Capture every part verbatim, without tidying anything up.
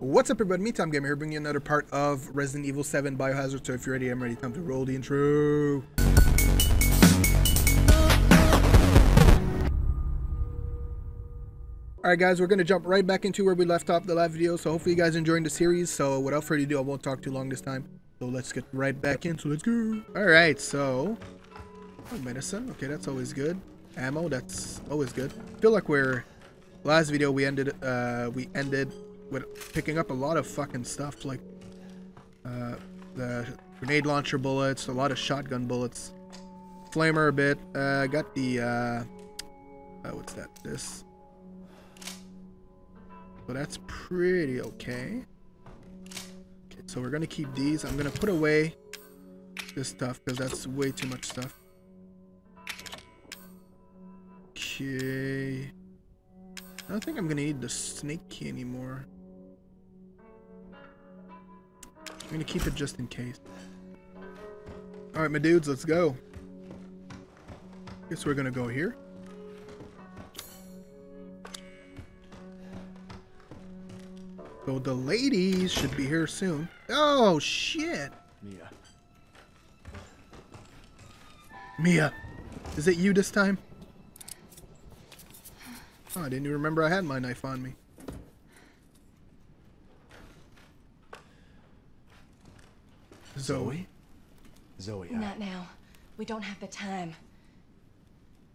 What's up everybody, MeTimeGamer here, bringing you another part of Resident Evil seven Biohazard. So if you're ready, I'm ready. Time to roll the intro. Alright guys, we're going to jump right back into where we left off the last video. So hopefully you guys are enjoying the series. So without further ado, I won't talk too long this time. So let's get right back in. So let's go. Alright, so... Oh, medicine. Okay, that's always good. Ammo, that's always good. I feel like we're... Last video we ended... Uh, we ended... with picking up a lot of fucking stuff, like uh, the grenade launcher bullets, a lot of shotgun bullets, flamer a bit. Uh, got the uh, uh, what's that? This. So that's pretty okay. Okay, so we're gonna keep these. I'm gonna put away this stuff because that's way too much stuff. Okay. I don't think I'm gonna need the snake key anymore. I'm gonna keep it just in case. Alright, my dudes, let's go. Guess we're gonna go here. So the ladies should be here soon. Oh, shit! Mia. Mia! Is it you this time? Oh, I didn't even remember I had my knife on me. Zoe? Zoe, I... Not now. We don't have the time.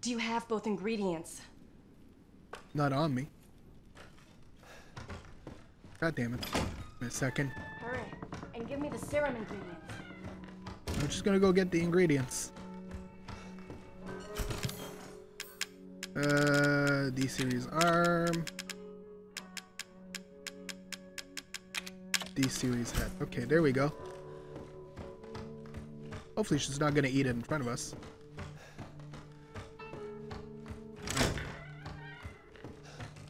Do you have both ingredients? Not on me. God damn it. Wait a second. Hurry, and give me the serum ingredients. I'm just gonna go get the ingredients. Uh, D-series arm. D-series head. Okay, there we go. Hopefully she's not gonna eat it in front of us.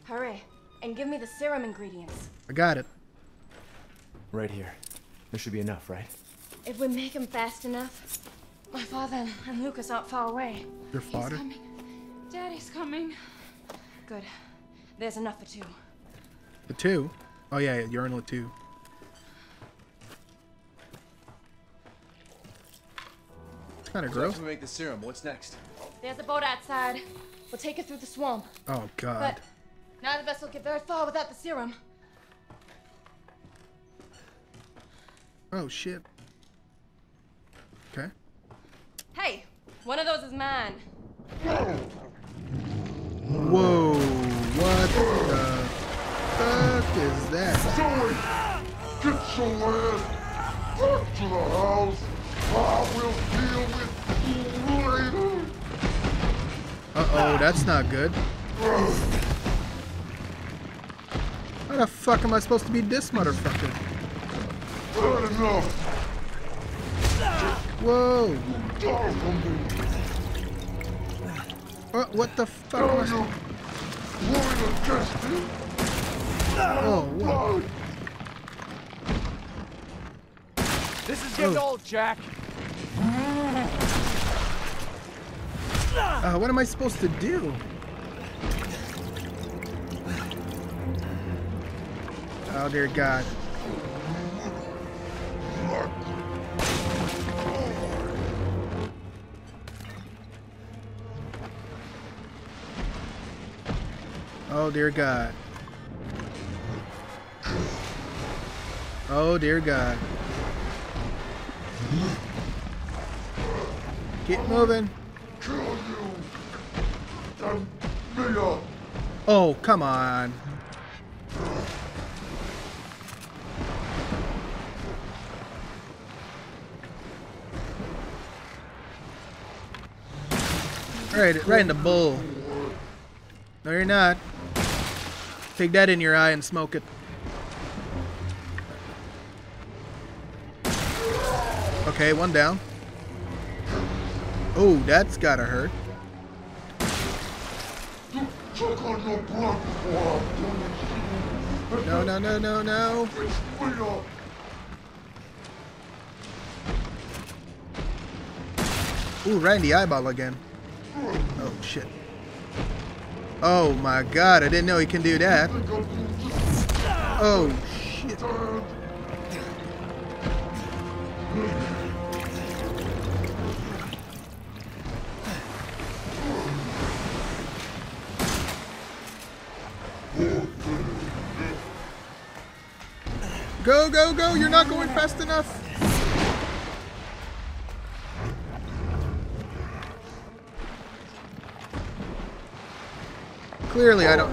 Hurry, and give me the serum ingredients. I got it. Right here. There should be enough, right? If we make him fast enough. My father and Lucas aren't far away. Your father? He's coming. Daddy's coming. Good. There's enough for two. The two? Oh yeah, yeah, urinal at two. Kind of gross. We make the serum. What's next? There's a boat outside. We'll take it through the swamp. Oh god. But neither of us will get very far without the serum. Oh shit. Okay. Hey, one of those is mine. Whoa! What the fuck is that? Zoe, get your ass back to the house. I will deal with you later. Uh-oh, that's not good. How the fuck am I supposed to be this motherfucker? Not enough. Whoa. What, what the fuck? No, oh, what? This is getting old, Jack. Uh, what am I supposed to do? Oh dear God. Oh dear God. Oh dear God. Keep moving. Oh, come on. Right, right in the bowl. No, you're not. Take that in your eye and smoke it. Okay, one down. Oh, that's gotta hurt. No, no, no, no, no. Ooh, right in the eyeball again. Oh, shit. Oh my god, I didn't know he can do that. Oh, shit. Go, go, go! You're not going fast enough! Clearly, I don't...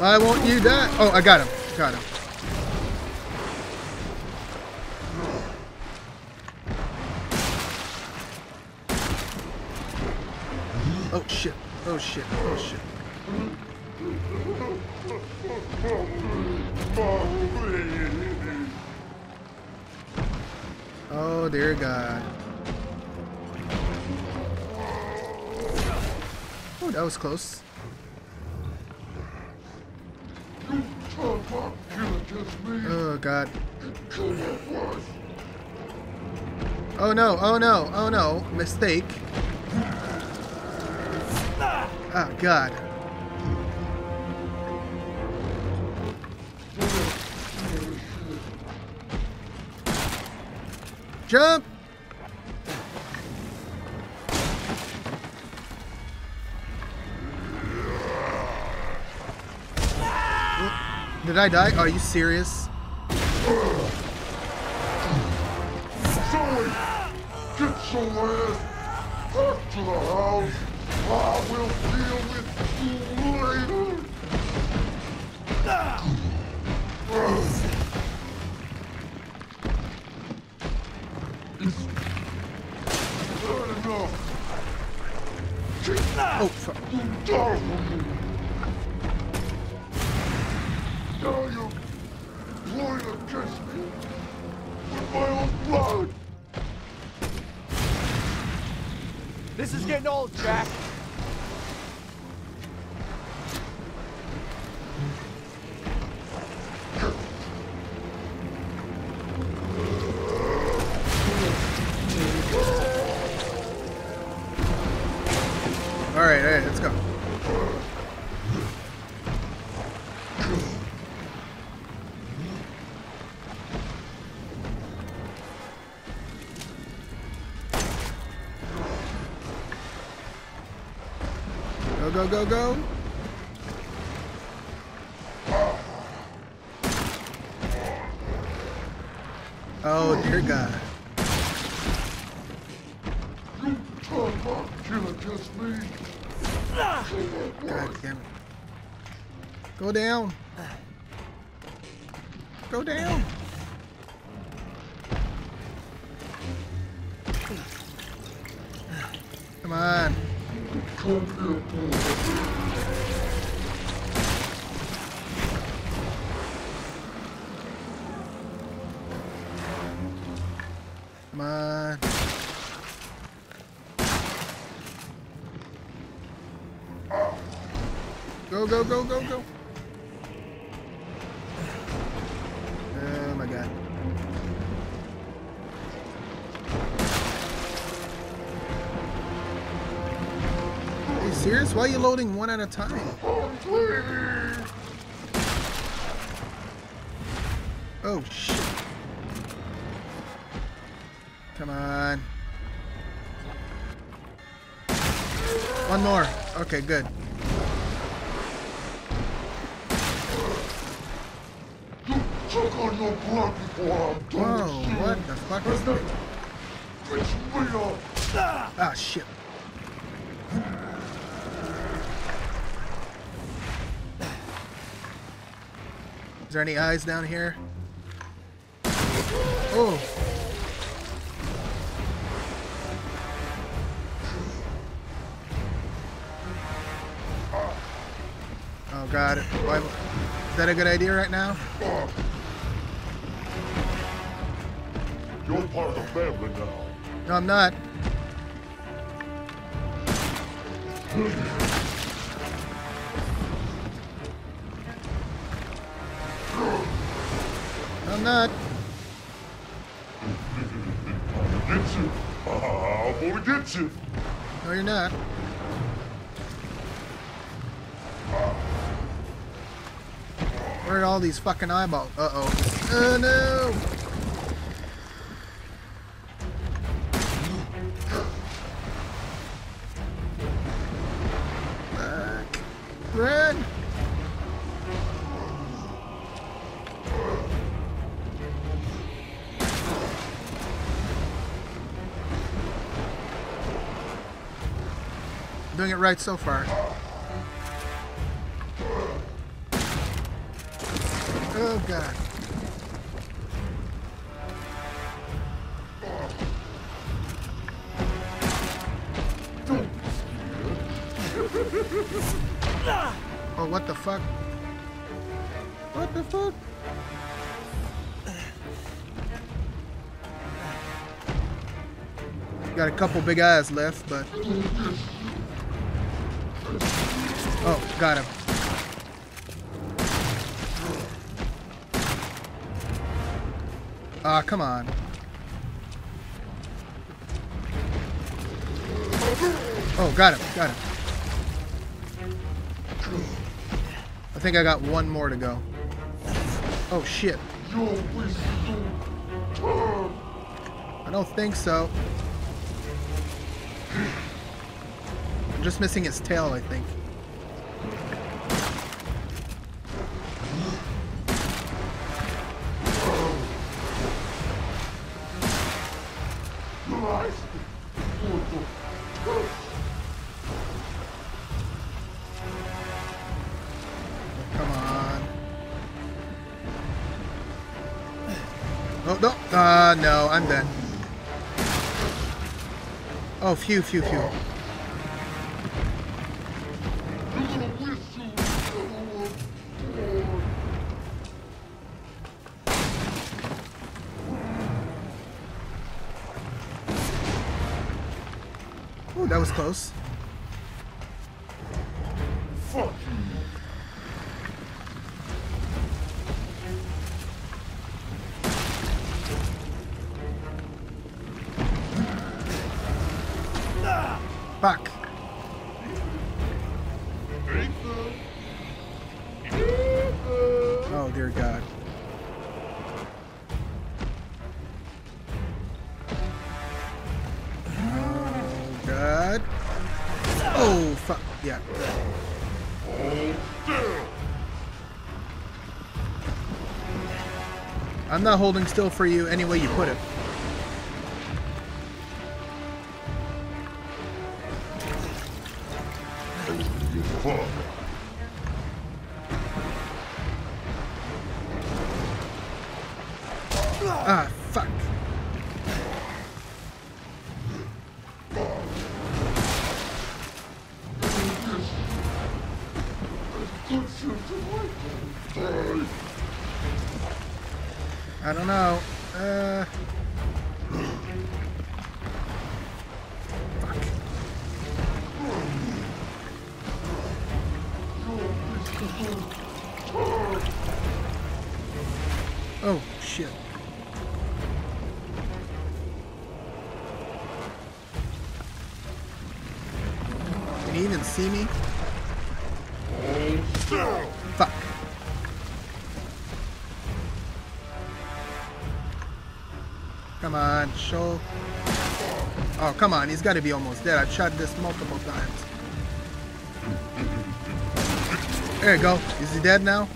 Why won't you die? Oh, I got him. Got him. Oh, shit. Oh, shit. Oh, shit. Oh, dear God. Oh, that was close. Oh, God. Oh, no. Oh, no. Oh, no. Mistake. Oh, God. Jump! Did I die? Are you serious? Zoe, get your ass back to the house. I will deal with you later. Oh, fuck. Now you're blowing against me with my own blood. This is getting old, Jack. Go, go, go. Oh, dear God. You talk about killing just me. God damn it. Go down. Go down. Come on. Come on. Go, go, go, go, go. Oh my God. Serious? Why are you loading one at a time? Oh, shit. Come on. One more. Okay, good. Whoa, what the fuck is that? Ah, shit. Is there any eyes down here? Oh! Oh God! Why, is that a good idea right now? You're part of the family now. No, I'm not. I'm not. I'll get you. I'll get you. No, you're not. Where are all these fucking eyeballs? Uh-oh. Oh, no! Run! Doing it right so far. Oh god. Oh, what the fuck? What the fuck? Got a couple big eyes left, but... Oh, got him. Ah, come on. Oh, got him, got him. I think I got one more to go. Oh shit. I don't think so. I'm just missing its tail, I think. Uh, no, I'm dead. Oh, phew, phew, phew. Ooh, that was close. Fuck. Oh, dear God. Oh, God. Oh, fuck. Yeah. I'm not holding still for you any way you put it. Ah, fuck. I don't know. Uh... Oh, shit. Can he even see me? Fuck. Come on, show. Oh, come on, he's got to be almost dead. I've shot this multiple times. There you go. Is he dead now?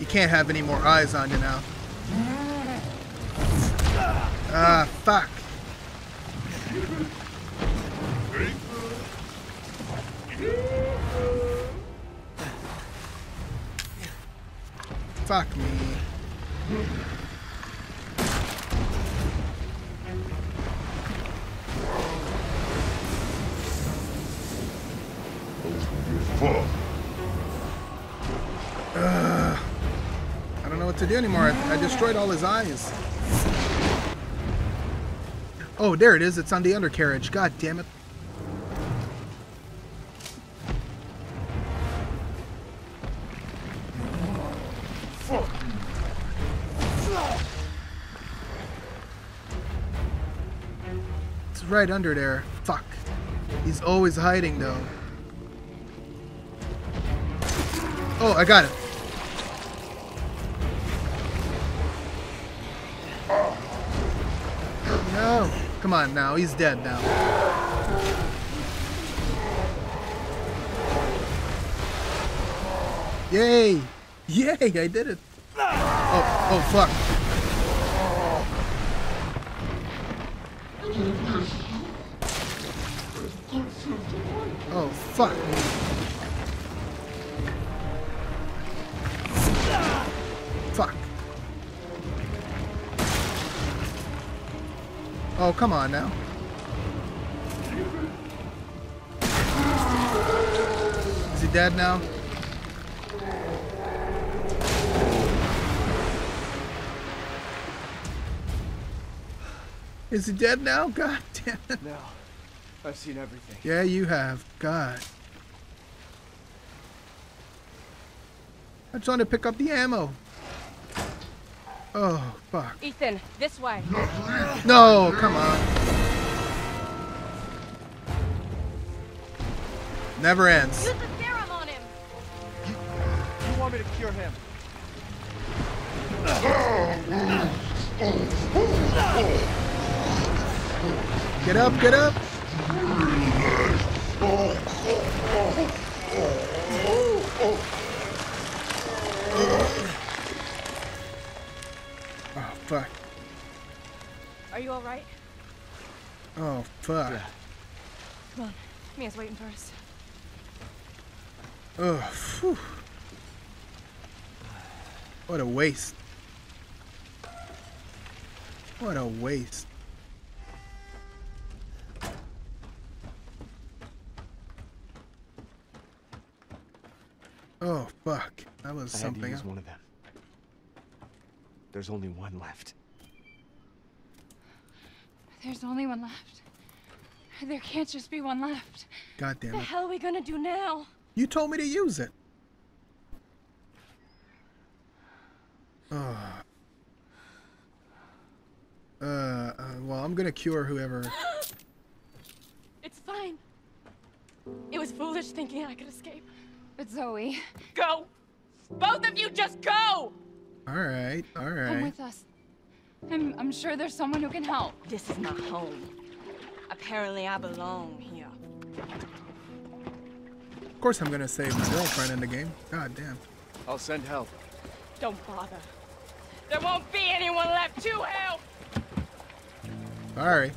You can't have any more eyes on you now. Ah, fuck. Fuck me. Uh, I don't know what to do anymore. I, I destroyed all his eyes. Oh, there it is. It's on the undercarriage. God damn it. It's right under there. Fuck. He's always hiding, though. Oh, I got it. No. Come on now. He's dead now. Yay. Yay, I did it. Oh, oh, fuck. Oh, fuck. Fuck. Oh, come on now. Is he dead now? Is he dead now? God damn it. No. I've seen everything. Yeah, you have. God. I'm trying to pick up the ammo. Oh, fuck. Ethan, this way. No, come on. Never ends. Use the serum on him. You, you want me to cure him? Get up, get up. Oh, fuck. Are you all right? Oh, fuck. Yeah. Come on. Mia's waiting for us. Oh, whew. What a waste. What a waste. Oh, fuck. That was I something. Had to use one of them. There's only one left. There's only one left. There can't just be one left. God damn it. What the hell are we gonna do now? You told me to use it. Oh. Uh, uh, well, I'm gonna cure whoever. It's fine. It was foolish thinking I could escape. But Zoe... Go! Both of you just go! Alright, alright. Come with us. I'm, I'm sure there's someone who can help. This is my home. Apparently I belong here. Of course I'm gonna save my girlfriend in the game. God damn. I'll send help. Don't bother. There won't be anyone left to help! Alright.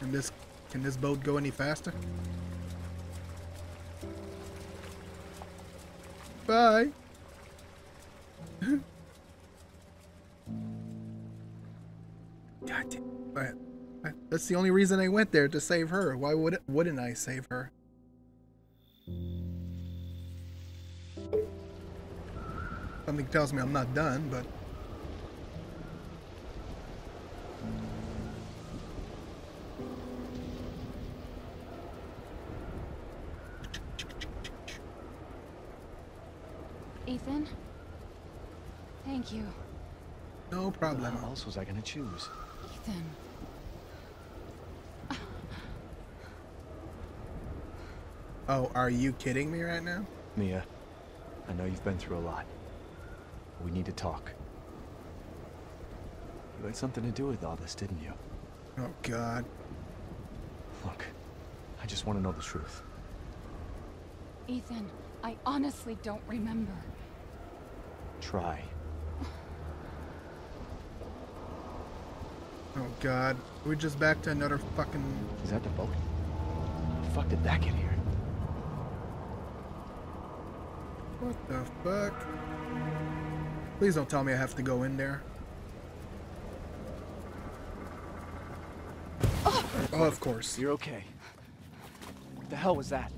Can this, can this boat go any faster? Bye. God damn. But that's the only reason I went there, to save her. Why would it, wouldn't I save her? Something tells me I'm not done, but. Ethan? Thank you. No problem. What else was I gonna choose? Ethan. Oh, are you kidding me right now? Mia, I know you've been through a lot. We need to talk. You had something to do with all this, didn't you? Oh, God. Look, I just want to know the truth. Ethan, I honestly don't remember. Try. Oh God, we're just back to another fucking... Is that the boat? How the fuck did that get here? What the fuck? Please don't tell me I have to go in there. Oh, oh of course. You're okay. What the hell was that?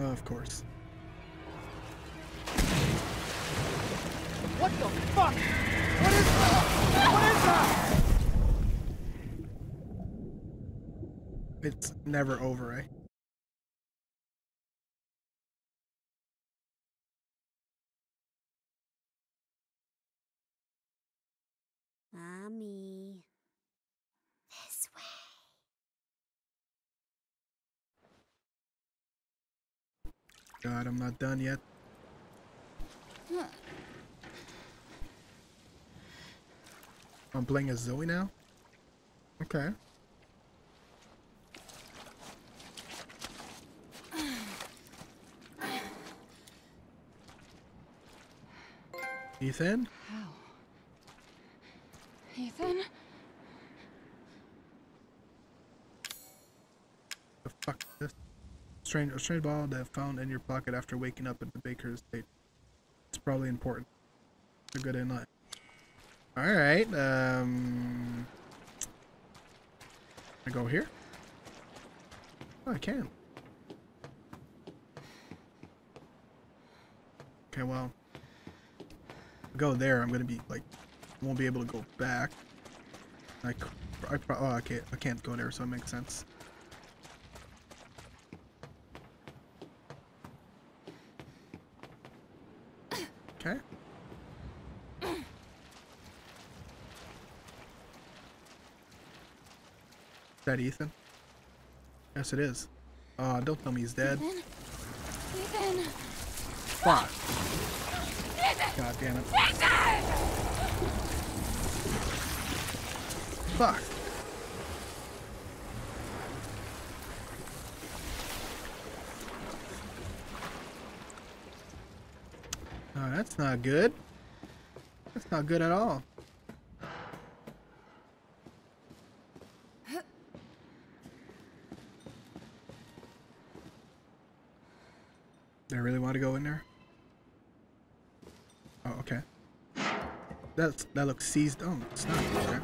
Oh, of course. What the fuck? What is that? What is that? It's never over, eh? Mommy. This way. God, I'm not done yet. I'm playing as Zoe now? Okay. Ethan? How? Ethan? The fuck is this? Strange, a strange ball that I found in your pocket after waking up at the Baker estate. It's probably important. It's a good inlet. Alright, um... I go here? Oh, I can. Okay, well... go there, I'm gonna be like, won't be able to go back. Like, I pro oh, okay, I can't go there, so it makes sense. Okay. Is that Ethan? Yes, it is. Uh, don't tell me he's dead. Ethan? Ethan? Fuck. God damn it. Fuck. Oh, that's not good. That's not good at all. They really want to go in there? Okay. That's, that looks seized. Oh, it's not. Okay.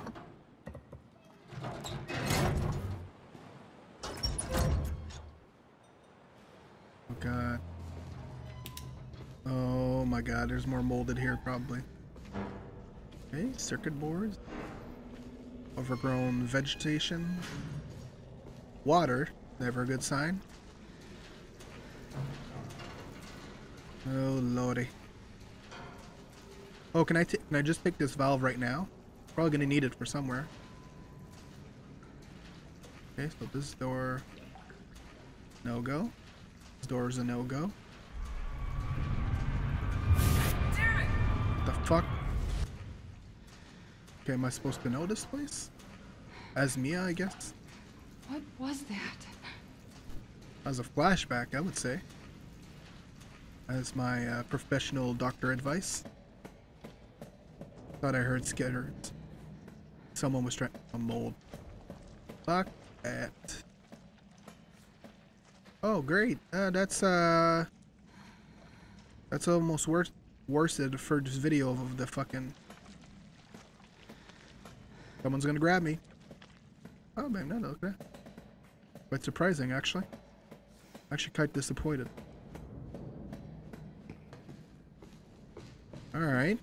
Oh, God. Oh, my God. There's more molded here, probably. Okay, circuit boards. Overgrown vegetation. Water. Never a good sign. Oh, Lordy. Oh, can I, t can I just pick this valve right now? Probably going to need it for somewhere. Okay, so this door... no-go. This door is a no-go. What the fuck? Okay, am I supposed to know this place? As Mia, I guess? What was that? That was a flashback, I would say. As my uh, professional doctor advice. Thought I heard skitters. Someone was trying to mold. Fuck that. Oh great. Uh, that's uh that's almost worse worse than the first video of the fucking. Someone's gonna grab me. Oh man, no, no, okay. Quite surprising actually. Actually quite disappointed. Alright.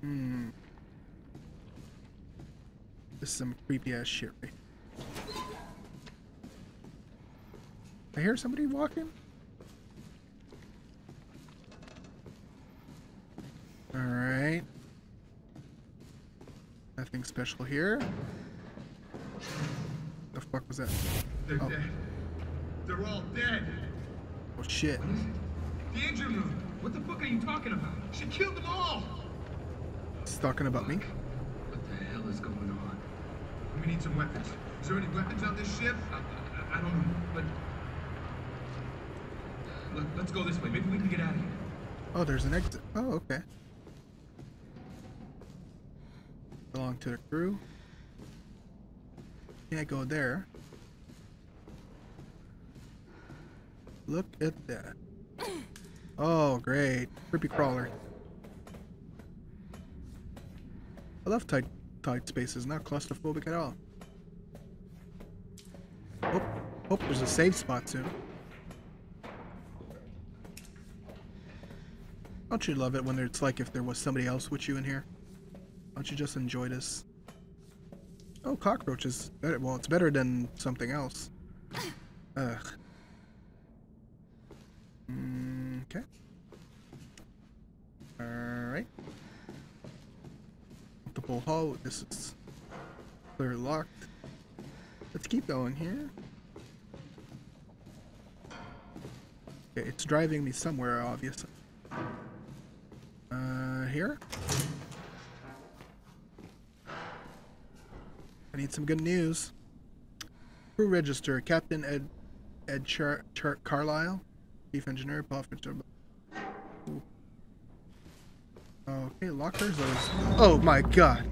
Hmm. This is some creepy ass shit. Right? I hear somebody walking. All right. Nothing special here. The fuck was that? They're oh. dead. They're all dead. Oh shit. What is it? The engine room. What the fuck are you talking about? She killed them all. It's talking about me. What the hell is going on? We need some weapons. Is there any weapons on this ship? I, I, I don't know, but... Look, let's go this way. Maybe we can get out of here. Oh, there's an exit. Oh, okay. Belong to the crew. Can't go there. Look at that. Oh, great. Creepy crawler. I love tight, tight spaces, not claustrophobic at all. Hope, hope there's a safe spot soon. Don't you love it when it's like if there was somebody else with you in here? Don't you just enjoy this? Oh, cockroaches. Better, well, it's better than something else. Ugh. Mm, okay. Alright. Hall. This is clearly locked. It let's keep going here. Okay, it's driving me somewhere, obviously. Uh, here? I need some good news. Crew register, Captain Ed, Ed Char Char Carlisle, Chief Engineer, Paul Fitzgerald. Okay, lockers are... Oh my god!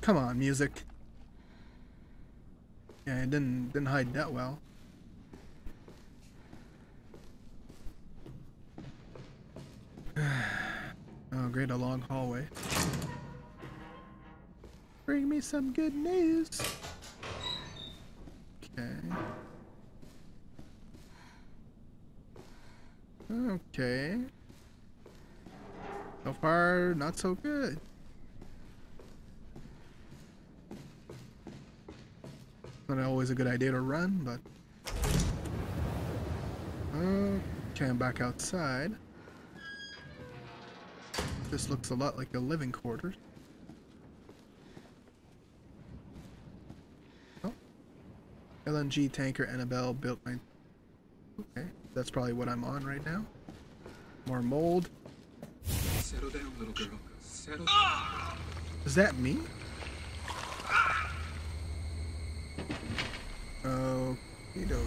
Come on, music. Yeah, it didn't, didn't hide that well. Oh great, a long hallway. Bring me some good news! Okay. Okay. So far, not so good. Not always a good idea to run, but... Okay, I'm back outside. This looks a lot like the living quarters. Oh. L N G tanker Annabelle built my... Okay, that's probably what I'm on right now. More mold. Settle down, little girl. Settle down. Is that me? Oh, you know.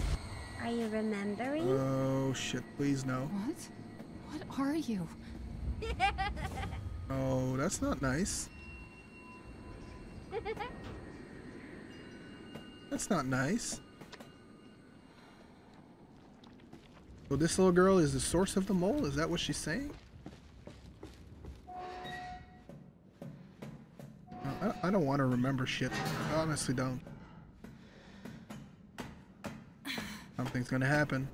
Are you remembering? Oh shit! Please no. What? What are you? Oh, that's not nice. That's not nice. So this little girl is the source of the mold. Is that what she's saying? I don't want to remember shit. I honestly don't. Something's gonna happen.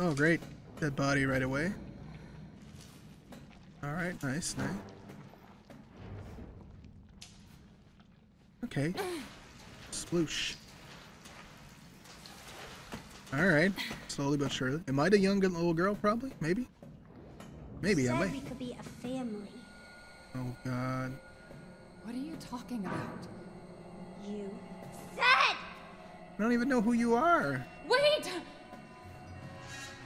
Oh great. Dead body right away. Alright, nice, nice. Okay. Sploosh. All right, slowly but surely. Am I the young little girl? Probably, maybe, maybe I might. We could be a family. Oh God. What are you talking about? You said. I don't even know who you are. Wait. I'm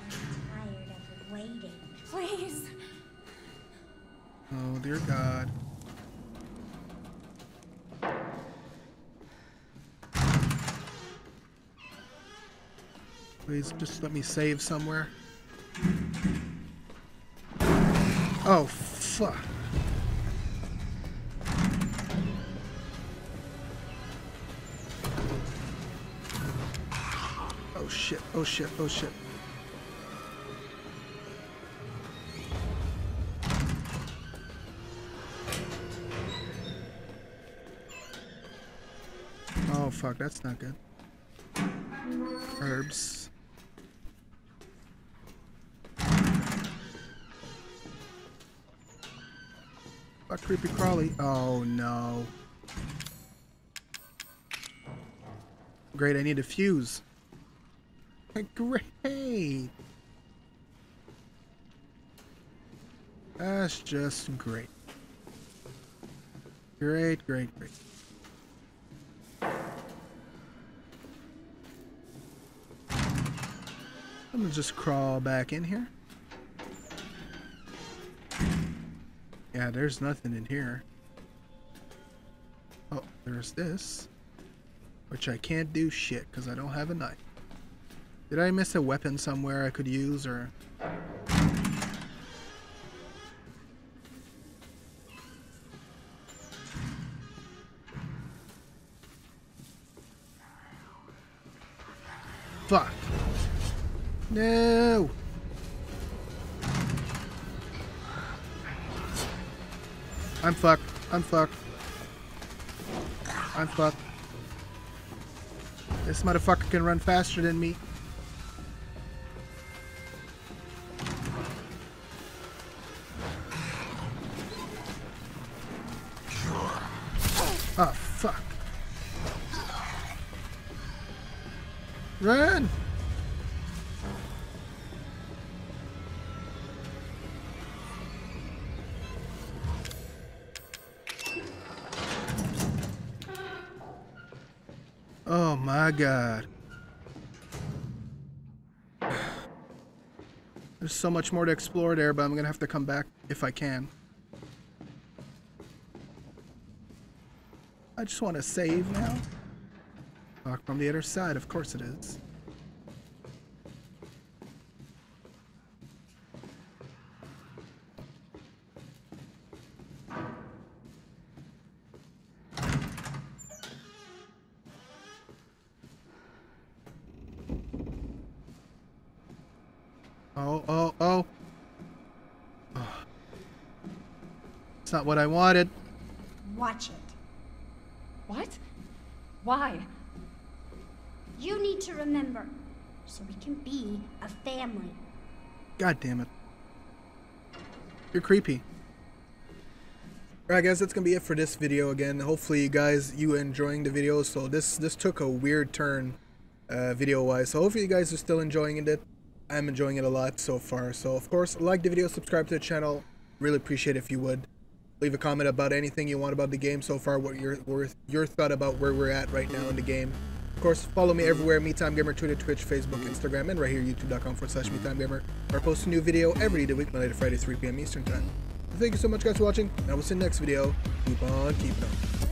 tired of waiting. Please. Oh dear God. Please, just let me save somewhere. Oh, fuck. Oh, shit. Oh, shit. Oh, shit. Oh, fuck. That's not good. Herbs. Creepy crawly. Oh no. Great, I need a fuse. Great. That's just great. Great, great, great. I'm gonna just crawl back in here. Yeah, there's nothing in here. Oh, there's this. Which I can't do shit, because I don't have a knife. Did I miss a weapon somewhere I could use, or... Fuck. No! I'm fucked. I'm fucked. I'm fucked. This motherfucker can run faster than me. Oh, fuck. Run! Oh my God. There's so much more to explore there, but I'm gonna have to come back if I can. I just want to save now. Lock from the other side, of course it is. Oh, oh, oh. Oh. It's not what I wanted. Watch it. What? Why? You need to remember, so we can be a family. God damn it. You're creepy. Alright guys, that's gonna be it for this video again. Hopefully you guys, you enjoying the video. So this this took a weird turn uh, video wise. So hopefully you guys are still enjoying it. I'm enjoying it a lot so far. So of course, like the video, subscribe to the channel. Really appreciate it if you would. Leave a comment about anything you want about the game so far, what your what your thought about where we're at right now in the game. Of course, follow me everywhere, MeTimeGamer, Twitter, Twitch, Facebook, Instagram, and right here, youtube dot com forward slash MeTimeGamer, where I post a new video every day of the week, Monday to Friday, three p m Eastern Time. Thank you so much, guys, for watching, and I will see you in the next video. Keep on keeping on.